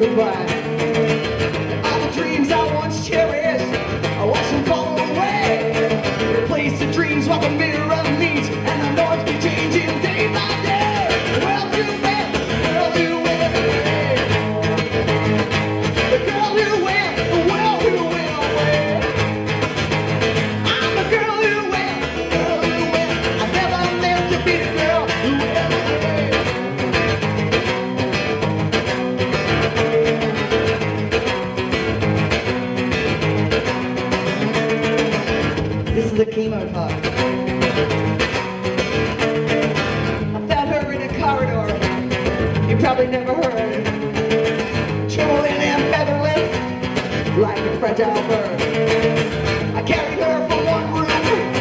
survive. All the dreams I once cherished, I watched them fall away. Replace the dreams while the mirror meets, and I know it's been changing day by day. Well, you win, the girl who will, the girl who will, the world who will win. I'm the girl who will, the girl who will. I never meant to be the girl who will win. This is the chemo talk. I found her in a corridor you probably never heard. Trembling and featherless, like a fragile bird. I carried her from one room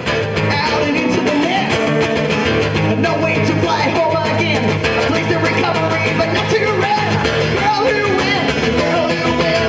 out and into the next. No way to fly home again. A place to recovery, but not to rest. Girl who wins, girl who wins.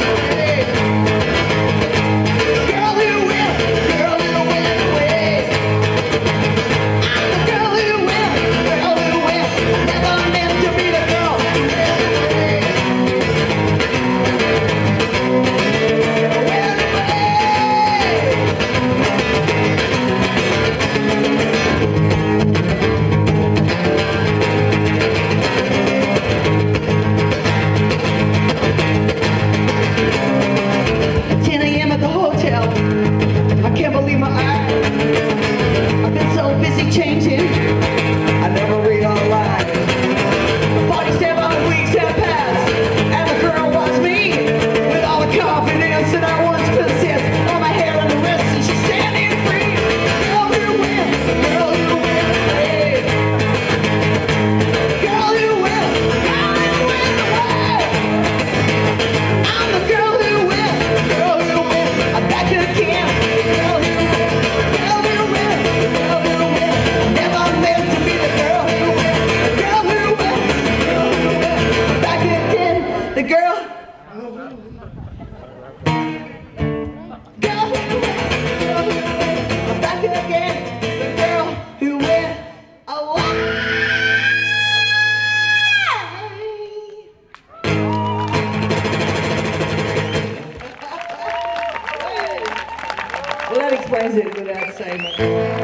Well, that explains it without saying much.